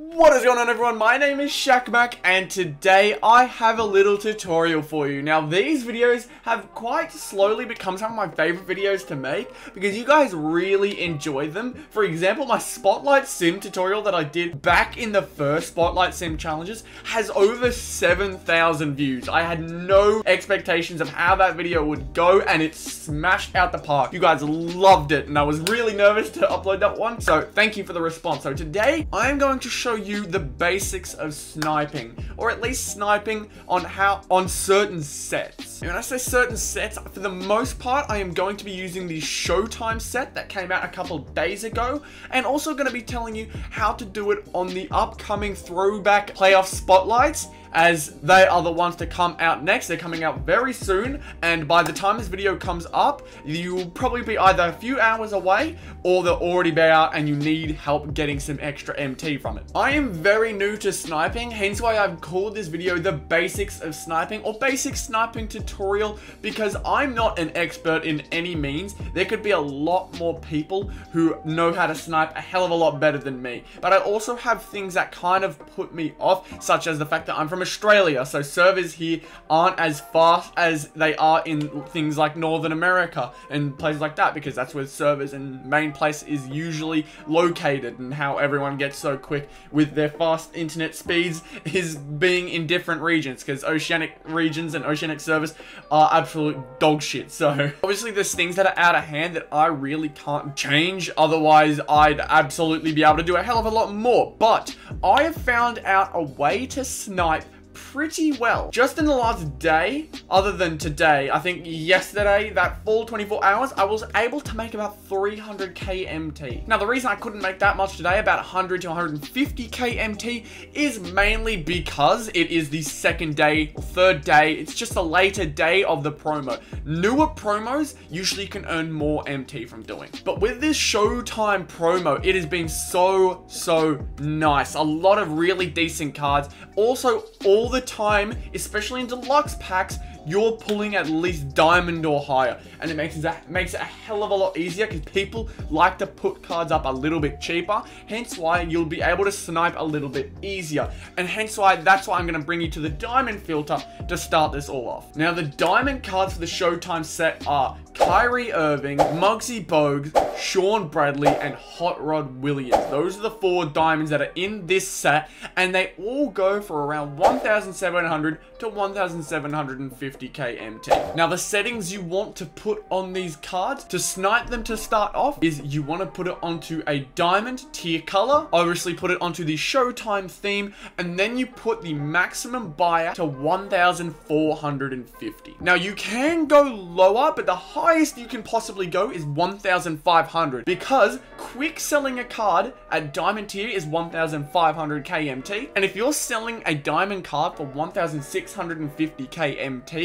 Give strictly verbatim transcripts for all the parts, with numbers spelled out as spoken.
What is going on, everyone? My name is Shaq Maq, and today I have a little tutorial for you. Now, these videos have quite slowly become some of my favorite videos to make because you guys really enjoy them. For example, my Spotlight Sim tutorial that I did back in the first Spotlight Sim challenges has over seven thousand views. I had no expectations of how that video would go, and it smashed out the park. You guys loved it, and I was really nervous to upload that one, so thank you for the response. So today, I am going to show show you the basics of sniping, or at least sniping on how on certain sets. And when I say certain sets, for the most part, I am going to be using the Showtime set that came out a couple days ago, and also going to be telling you how to do it on the upcoming throwback playoff spotlights, as they are the ones to come out next. They're coming out very soon, and by the time this video comes up, you'll probably be either a few hours away, or they'll already be out and you need help getting some extra M T from it. I am very new to sniping, hence why I've called this video the basics of sniping, or basic sniping tutorial, because I'm not an expert in any means. There could be a lot more people who know how to snipe a hell of a lot better than me, but I also have things that kind of put me off, such as the fact that I'm from Australia, so servers here aren't as fast as they are in things like Northern America and places like that, because that's where servers and main place is usually located, and how everyone gets so quick with their fast internet speeds is being in different regions, because oceanic regions and oceanic servers are absolute dog shit. So obviously there's things that are out of hand that I really can't change, otherwise I'd absolutely be able to do a hell of a lot more, but I have found out a way to snipe pretty well. Just in the last day, other than today, I think yesterday, that full twenty-four hours, I was able to make about three hundred K M T. Now, the reason I couldn't make that much today, about one hundred to one hundred fifty K M T, is mainly because it is the second day or third day. It's just a later day of the promo. Newer promos usually can earn more M T from doing. But with this Showtime promo, it has been so, so nice. A lot of really decent cards. Also, all All the time, especially in deluxe packs, you're pulling at least diamond or higher, and it makes that makes it a hell of a lot easier because people like to put cards up a little bit cheaper, hence why you'll be able to snipe a little bit easier, and hence why that's why I'm going to bring you to the diamond filter to start this all off. Now, the diamond cards for the Showtime set are Kyrie Irving, Muggsy Bogues, Shawn Bradley, and Hot Rod Williams. Those are the four diamonds that are in this set, and they all go for around one thousand seven hundred to one thousand seven hundred fifty. fifty K M T. Now, the settings you want to put on these cards to snipe them to start off is you want to put it onto a diamond tier color, obviously put it onto the Showtime theme, and then you put the maximum buyout to one thousand four hundred fifty. Now, you can go lower, but the highest you can possibly go is one thousand five hundred, because quick selling a card at diamond tier is one thousand five hundred K M T, and if you're selling a diamond card for one thousand six hundred fifty K M T,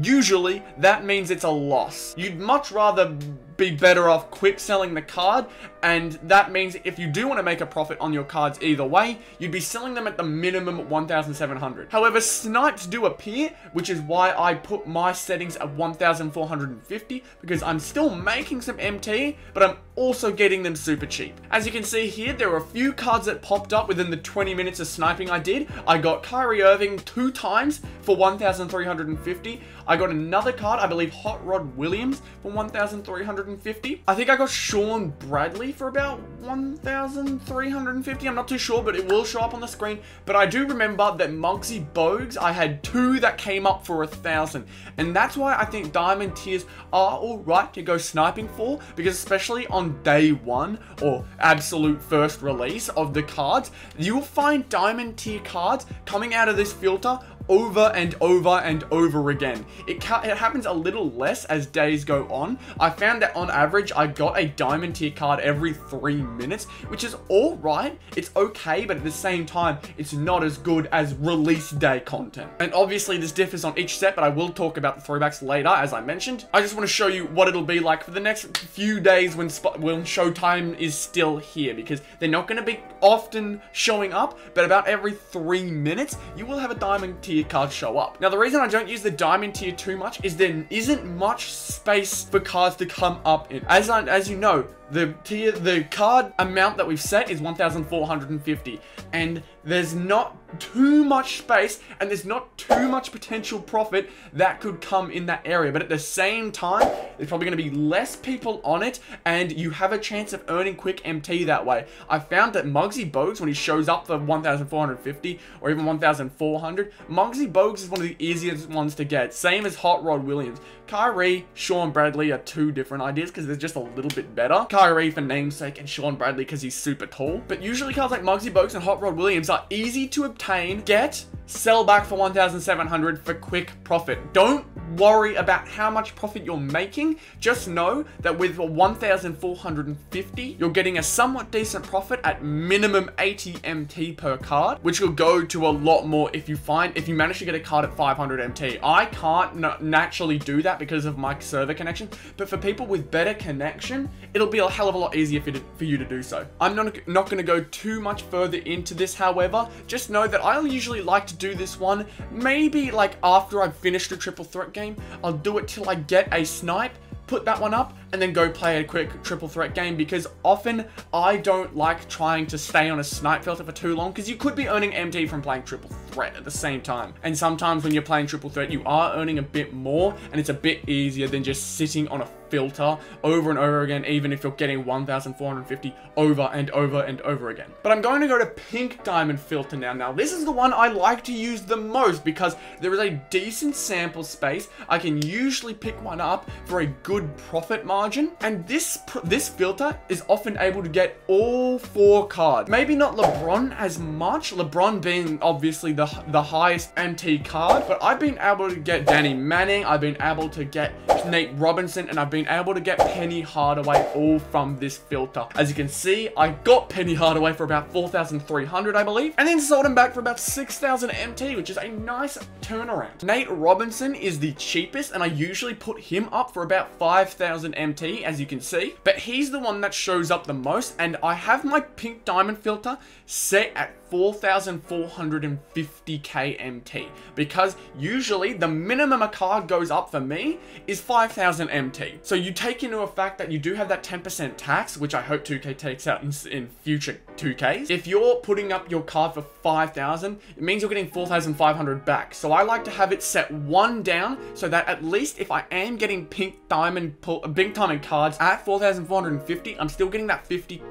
usually that means it's a loss. You'd much rather be better off quick selling the card, and that means if you do want to make a profit on your cards either way, you'd be selling them at the minimum at one thousand seven hundred. However, snipes do appear, which is why I put my settings at one thousand four hundred fifty, because I'm still making some M T, but I'm also getting them super cheap. As you can see here, there were a few cards that popped up within the twenty minutes of sniping I did. I got Kyrie Irving two times for one thousand three hundred fifty. I got another card, I believe Hot Rod Williams, for one thousand three hundred fifty. I think I got Shawn Bradley for about one thousand three hundred fifty. I'm not too sure, but it will show up on the screen. But I do remember that Muggsy Bogues, I had two that came up for a thousand. And that's why I think diamond tiers are alright to go sniping for, because especially on day one, or absolute first release of the cards, you'll find diamond tier cards coming out of this filter over and over and over again. It, ca it happens a little less as days go on. I found that on average, I got a diamond tier card every three minutes, which is all right. It's okay, but at the same time, it's not as good as release day content. And obviously this differs on each set, but I will talk about the throwbacks later, as I mentioned. I just want to show you what it'll be like for the next few days when, Spot when Showtime is still here, because they're not going to be often showing up, but about every three minutes, you will have a diamond tier cards show up. Now, the reason I don't use the diamond tier too much is there isn't much space for cards to come up in. As I, as you know, The tier, the card amount that we've set is one thousand four hundred fifty, and there's not too much space, and there's not too much potential profit that could come in that area. But at the same time, there's probably going to be less people on it, and you have a chance of earning quick M T that way. I found that Muggsy Bogues, when he shows up for one thousand four hundred fifty or even one thousand four hundred, Muggsy Bogues is one of the easiest ones to get. Same as Hot Rod Williams. Kyrie, Shawn Bradley are two different ideas because they're just a little bit better. Kyrie for namesake and Shawn Bradley because he's super tall. But usually cards like Muggsy Bogues and Hot Rod Williams are easy to obtain. Get, sell back for one thousand seven hundred for quick profit. Don't worry about how much profit you're making. Just know that with one thousand four hundred fifty, you're getting a somewhat decent profit at minimum eighty M T per card, which will go to a lot more if you find, if you manage to get a card at five hundred M T. I can't na naturally do that because of my server connection, but for people with better connection, it'll be a hell of a lot easier for, to, for you to do so. I'm not, not going to go too much further into this, however. Just know that I usually like to do this one, maybe like after I've finished a triple threat game. Game. I'll do it till I get a snipe, put that one up, and then go play a quick triple threat game, because often I don't like trying to stay on a snipe filter for too long, because you could be earning M T from playing triple threat at the same time. And sometimes when you're playing triple threat, you are earning a bit more, and it's a bit easier than just sitting on a filter over and over again, even if you're getting one thousand four hundred fifty over and over and over again. But I'm going to go to pink diamond filter now. Now, this is the one I like to use the most because there is a decent sample space. I can usually pick one up for a good profit margin. And this, this filter is often able to get all four cards. Maybe not LeBron as much, LeBron being obviously the, the highest M T card, but I've been able to get Danny Manning, I've been able to get Nate Robinson, and I've been able to get Penny Hardaway all from this filter. As you can see, I got Penny Hardaway for about four thousand three hundred, I believe, and then sold him back for about six thousand M T, which is a nice turnaround. Nate Robinson is the cheapest, and I usually put him up for about five thousand M T, as you can see, but he's the one that shows up the most, and I have my pink diamond filter set at four thousand four hundred fifty K M T, because usually the minimum a card goes up for me is five thousand M T. So you take into a fact that you do have that ten percent tax, which I hope two K takes out in, in future two Ks. If you're putting up your card for five thousand, it means you're getting four thousand five hundred back. So I like to have it set one down so that at least if I am getting pink diamond pull, pink diamond cards at four thousand four hundred fifty, I'm still getting that fifty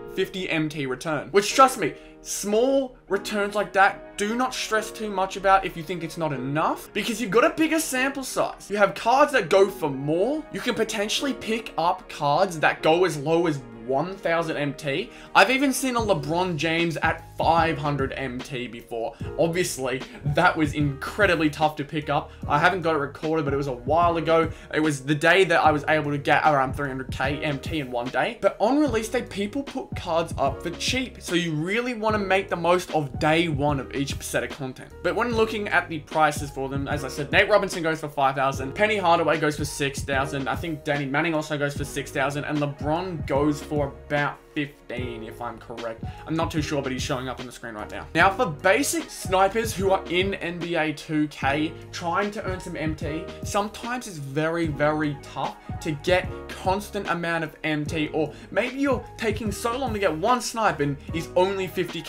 M T return, which, trust me, small returns like that, do not stress too much about if you think it's not enough, because you've got a bigger sample size. You have cards that go for more. You can potentially pick up cards that go as low as one thousand M T. I've even seen a LeBron James at five hundred M T before. Obviously, that was incredibly tough to pick up. I haven't got it recorded, but it was a while ago. It was the day that I was able to get around three hundred K M T in one day. But on release day, people put cards up for cheap, so you really want to make the most of day one of each set of content. But when looking at the prices for them, as I said, Nate Robinson goes for five thousand, Penny Hardaway goes for six thousand, I think Danny Manning also goes for six thousand, and LeBron goes for about fifteen, if I'm correct. I'm not too sure, but he's showing up on the screen right now. Now, for basic snipers who are in N B A two K, trying to earn some M T, sometimes it's very, very tough to get constant amount of M T, or maybe you're taking so long to get one snipe and he's only fifty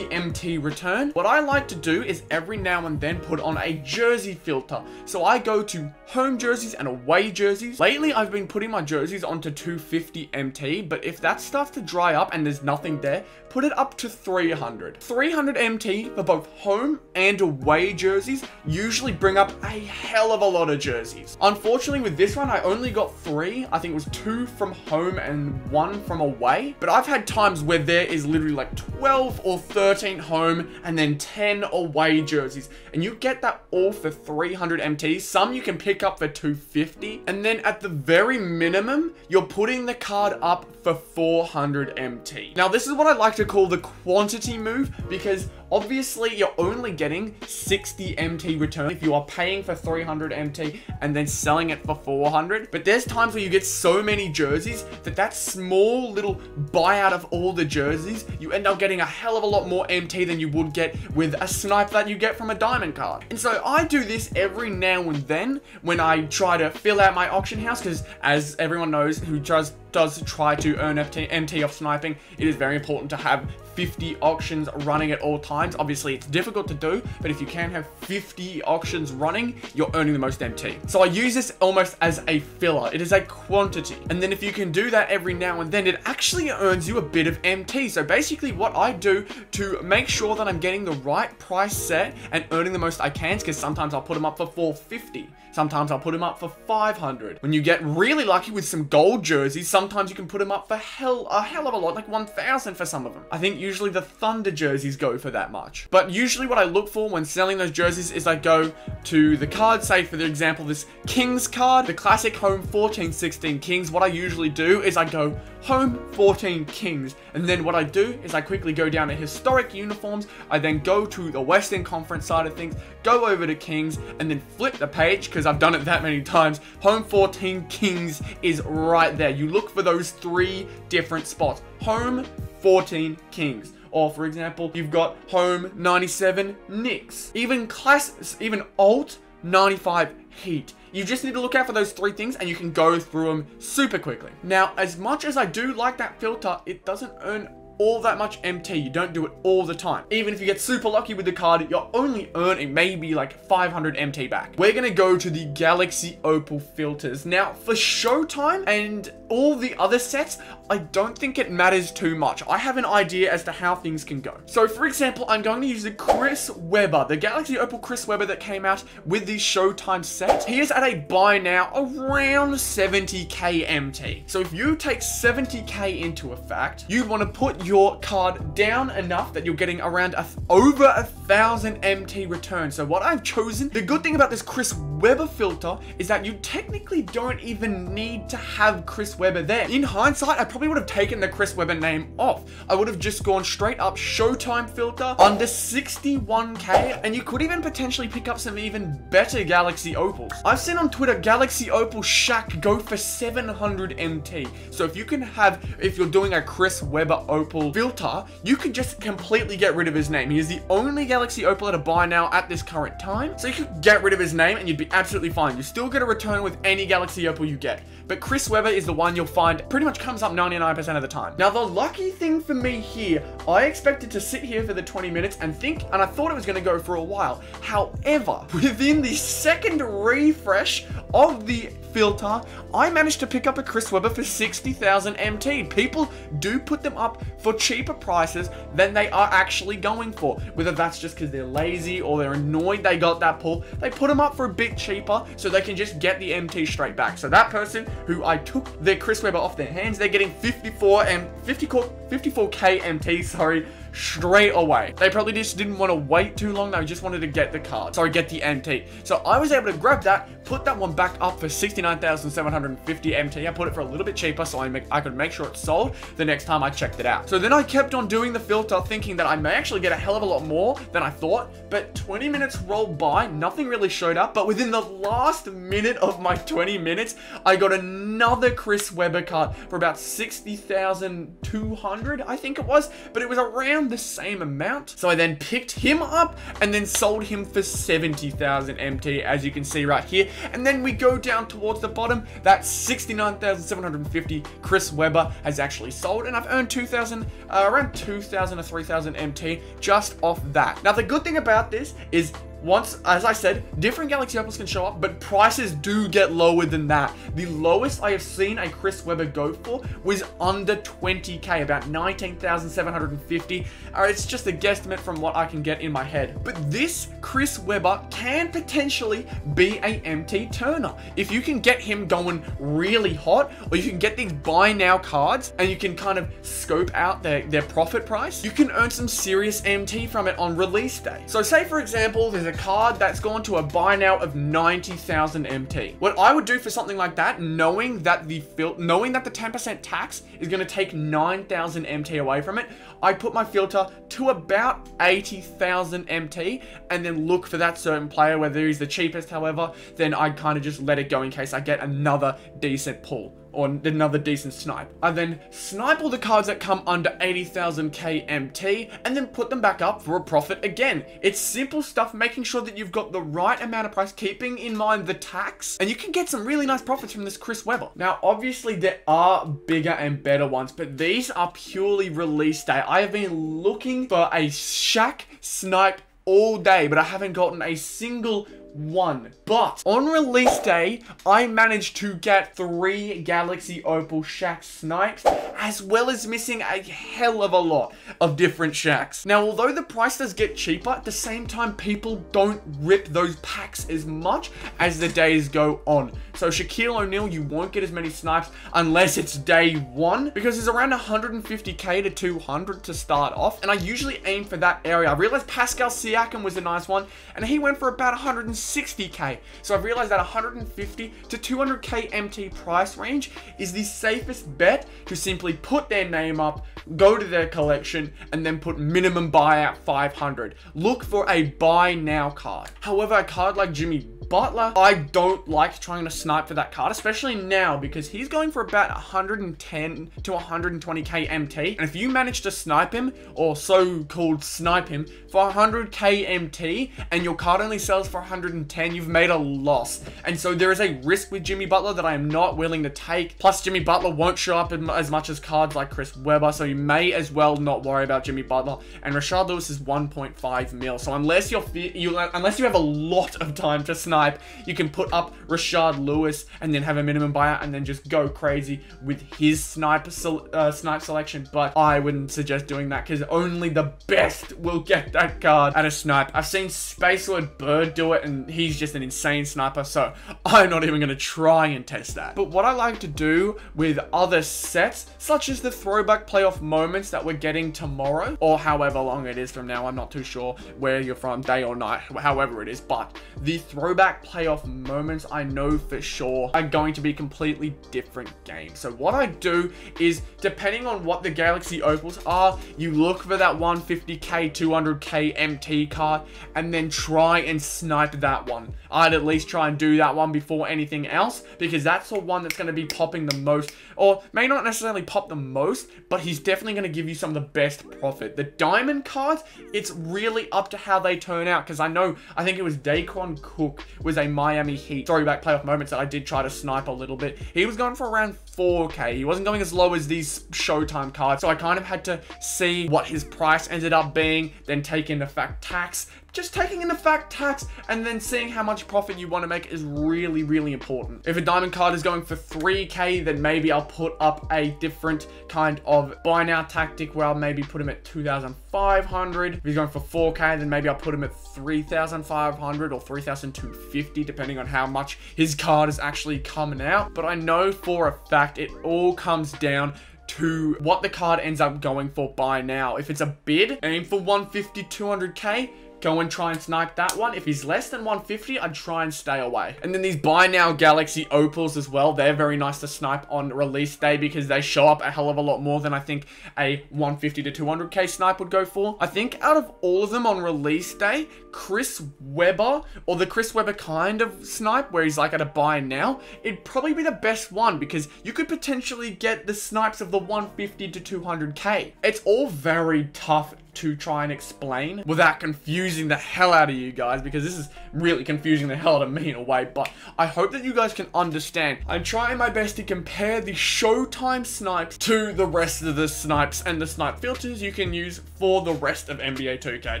M T return. What I like to do is every now and then put on a jersey filter. So I go to home jerseys and away jerseys. Lately, I've been putting my jerseys onto two fifty M T, but if that stuff to dry up and there's nothing there, put it up to three hundred M T for both home and away jerseys. Usually bring up a hell of a lot of jerseys. Unfortunately, with this one, I only got three. I think it was two from home and one from away, but I've had times where there is literally like twelve or thirteen home and then ten away jerseys, and you get that all for three hundred M T. Some you can pick up for two fifty, and then at the very minimum, you're putting the card up for four hundred M T. Now, this is what I like to call the quantity move, because obviously you're only getting sixty M T return if you are paying for three hundred M T and then selling it for four hundred. But there's times where you get so many jerseys that that small little buyout of all the jerseys, you end up getting a hell of a lot more M T than you would get with a snipe that you get from a diamond card. And so I do this every now and then when I try to fill out my auction house, because as everyone knows who tries does try to earn M T off sniping, it is very important to have fifty auctions running at all times. Obviously, it's difficult to do, but if you can have fifty auctions running, you're earning the most M T. So I use this almost as a filler. It is a quantity. And then if you can do that every now and then, it actually earns you a bit of M T. So basically what I do to make sure that I'm getting the right price set and earning the most I can, because sometimes I'll put them up for four fifty. Sometimes I'll put them up for five hundred. When you get really lucky with some gold jerseys, sometimes you can put them up for hell, a hell of a lot, like one thousand for some of them. I think usually the Thunder jerseys go for that much. But usually what I look for when selling those jerseys is I go to the card, say for example this Kings card, the classic home fourteen sixteen Kings. What I usually do is I go home fourteen Kings, and then what I do is I quickly go down to historic uniforms. I then go to the Western Conference side of things, go over to Kings, and then flip the page, because I've done it that many times. Home fourteen Kings is right there. You look for those three different spots. Home fourteen Kings. Or for example, you've got home ninety-seven Knicks. Even class, even alt ninety-five Heat. You just need to look out for those three things and you can go through them super quickly. Now, as much as I do like that filter, it doesn't earn all that much M T. You don't do it all the time. Even if you get super lucky with the card, you're only earning maybe like five hundred M T back. We're gonna go to the Galaxy Opal filters. Now, for Showtime and all the other sets, I don't think it matters too much. I have an idea as to how things can go. So for example, I'm going to use the Chris Webber, the Galaxy Opal Chris Webber that came out with the Showtime set. He is at a buy now around seventy K M T. So if you take seventy K into effect, you'd want to put your card down enough that you're getting around a, over a thousand M T return. So what I've chosen, the good thing about this Chris Webber filter is that you technically don't even need to have Chris Webber there. In hindsight, I probably would have taken the Chris Webber name off. I would have just gone straight up Showtime filter under sixty-one K, and you could even potentially pick up some even better Galaxy Opals. I've seen on Twitter Galaxy Opal Shaq go for seven hundred M T. So if you can have, if you're doing a Chris Webber Opal filter, you could just completely get rid of his name. He is the only Galaxy Opal at a buy now at this current time. So you could get rid of his name and you'd be absolutely fine. You still get a return with any Galaxy Opal you get. But Chris Webber is the one you'll find pretty much comes up ninety-nine percent of the time. Now the lucky thing for me here, I expected to sit here for the twenty minutes and think, and I thought it was gonna go for a while. However, within the second refresh of the filter, I managed to pick up a Chris Webber for sixty thousand M T. People do put them up for cheaper prices than they are actually going for. Whether that's just because they're lazy or they're annoyed they got that pull, they put them up for a bit cheaper so they can just get the M T straight back. So that person who I took their Chris Webber off their hands, they're getting fifty-four and fifty-four K M T, sorry, straight away. They probably just didn't want to wait too long. They just wanted to get the card. Sorry, get the M T. So I was able to grab that, put that one back up for sixty-nine thousand seven hundred fifty M T. I put it for a little bit cheaper so I, make, I could make sure it sold the next time I checked it out. So then I kept on doing the filter thinking that I may actually get a hell of a lot more than I thought, but twenty minutes rolled by, nothing really showed up, but within the last minute of my twenty minutes, I got another Chris Webber card for about sixty thousand two hundred, I think it was, but it was around the same amount. So I then picked him up and then sold him for seventy thousand M T, as you can see right here. And then we go down towards the bottom. That sixty-nine thousand seven hundred fifty Chris Webber has actually sold, and I've earned two thousand, uh, around two thousand or three thousand M T just off that. Now the good thing about this is, once, as I said, different Galaxy Opals can show up, but prices do get lower than that. The lowest I have seen a Chris Webber go for was under twenty K, about nineteen thousand seven hundred fifty. Uh, it's just a guesstimate from what I can get in my head. But this Chris Webber can potentially be a M T turner. If you can get him going really hot, or you can get these buy now cards, and you can kind of scope out their, their profit price, you can earn some serious M T from it on release day. So say, for example, there's a card that's gone to a buy now of ninety thousand M T. What I would do for something like that, knowing that the fil knowing that the ten percent tax is going to take nine thousand M T away from it, I put my filter to about eighty thousand M T and then look for that certain player, whether he's the cheapest. However, then I kind of just let it go in case I get another decent pull. or another decent snipe. I then snipe all the cards that come under eighty thousand K M T and then put them back up for a profit again. It's simple stuff, making sure that you've got the right amount of price, keeping in mind the tax, and you can get some really nice profits from this Chris Webber. Now, obviously there are bigger and better ones, but these are purely release day. I have been looking for a Shaq snipe all day, but I haven't gotten a single one. But on release day, I managed to get three Galaxy Opal Shaq snipes, as well as missing a hell of a lot of different Shaqs. Now, although the price does get cheaper, at the same time, people don't rip those packs as much as the days go on. So Shaquille O'Neal, you won't get as many snipes unless it's day one, because it's around one fifty K to two hundred to start off, and I usually aim for that area. I realized Pascal Siakam was a nice one, and he went for about one hundred sixty K. So I've realized that one fifty to two hundred K M T price range is the safest bet to simply put their name up, go to their collection, and then put minimum buyout five hundred. Look for a buy now card. However, a card like Jimmy Butler, I don't like trying to snipe for that card, especially now, because he's going for about one ten to one twenty K M T. And if you manage to snipe him, or so-called snipe him, for one hundred K M T, and your card only sells for one hundred ten, you've made a loss. And so there is a risk with Jimmy Butler that I am not willing to take. Plus, Jimmy Butler won't show up as much as cards like Chris Webber, so you may as well not worry about Jimmy Butler. And Rashad Lewis is one point five mil. So unless you're you unless you have a lot of time to snipe, you can put up Rashad Lewis and then have a minimum buyout and then just go crazy with his sniper uh, snipe selection. But I wouldn't suggest doing that, because only the best will get that card at a snipe. I've seen Spacewood Bird do it, and he's just an insane sniper, so I'm not even going to try and test that. But what I like to do with other sets, such as the throwback playoff moments that we're getting tomorrow, or however long it is from now, I'm not too sure where you're from, day or night, however it is, but the throwback playoff moments, I know for sure, are going to be completely different games. So what I do is, depending on what the Galaxy Opals are, you look for that one fifty K, two hundred K M T card, and then try and snipe that one. I'd at least try and do that one before anything else, because that's the one that's going to be popping the most, or may not necessarily pop the most, but he's definitely going to give you some of the best profit. The diamond cards, it's really up to how they turn out, because I know, I think it was Daquan Cook was a Miami Heat throwback playoff moments that I did try to snipe a little bit. He was going for around four K. He wasn't going as low as these Showtime cards, so I kind of had to see what his price ended up being, then take into fact tax. Just taking into fact tax and then seeing how much profit you want to make is really, really important. If a diamond card is going for three K, then maybe I'll put up a different kind of buy now tactic where I'll maybe put him at two thousand five hundred. If he's going for four K, then maybe I'll put him at three thousand five hundred or three thousand two hundred fifty, depending on how much his card is actually coming out. But I know for a fact it all comes down to what the card ends up going for buy now. If it's a bid, aim for one fifty, two hundred K. Go and try and snipe that one. If he's less than one fifty, I'd try and stay away. And then these buy now Galaxy Opals as well, they're very nice to snipe on release day, because they show up a hell of a lot more than I think a one fifty to two hundred K snipe would go for. I think out of all of them on release day, Chris Webber, or the Chris Webber kind of snipe where he's like at a buy now, it'd probably be the best one, because you could potentially get the snipes of the one fifty to two hundred K. It's all very tough to try and explain without confusing the hell out of you guys, because this is really confusing the hell out of me in a way, but I hope that you guys can understand. I'm trying my best to compare the Showtime snipes to the rest of the snipes and the snipe filters you can use for the rest of N B A two K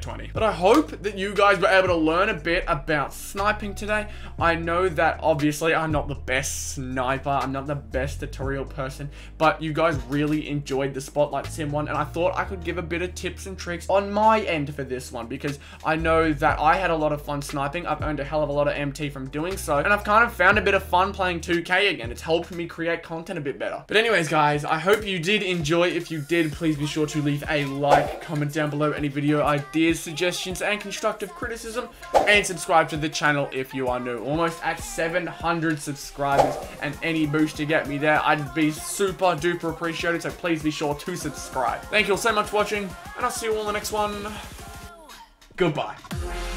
twenty. But I hope that you guys were able to learn a bit about sniping today. I know that obviously I'm not the best sniper, I'm not the best tutorial person, but you guys really enjoyed the Spotlight Sim one, and I thought I could give a bit of tips and tricks on my end for this one, because I know that I had a lot of fun sniping. I've earned a hell of a lot of M T from doing so, and I've kind of found a bit of fun playing two K again. It's helped me create content a bit better. But anyways, guys, I hope you did enjoy. If you did, please be sure to leave a like, comment down below any video ideas, suggestions, and constructive criticism, and subscribe to the channel if you are new. Almost at seven hundred subscribers, and any boost to get me there, I'd be super duper appreciated, so please be sure to subscribe. Thank you all so much for watching, and I'll see you all in the next one. Goodbye.